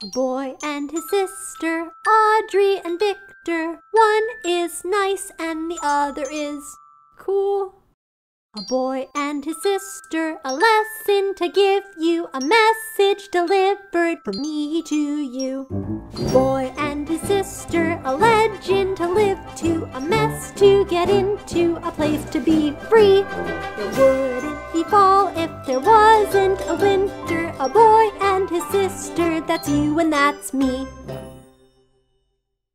A boy and his sister, Audrey and Victor. One is nice and the other is cool. A boy and his sister, a lesson to give you, a message delivered from me to you. A boy and his sister, a legend to live to, a mess to get into, a place to be free. It wouldn't be fall if there wasn't a winter. A boy and his sister, that's you and that's me.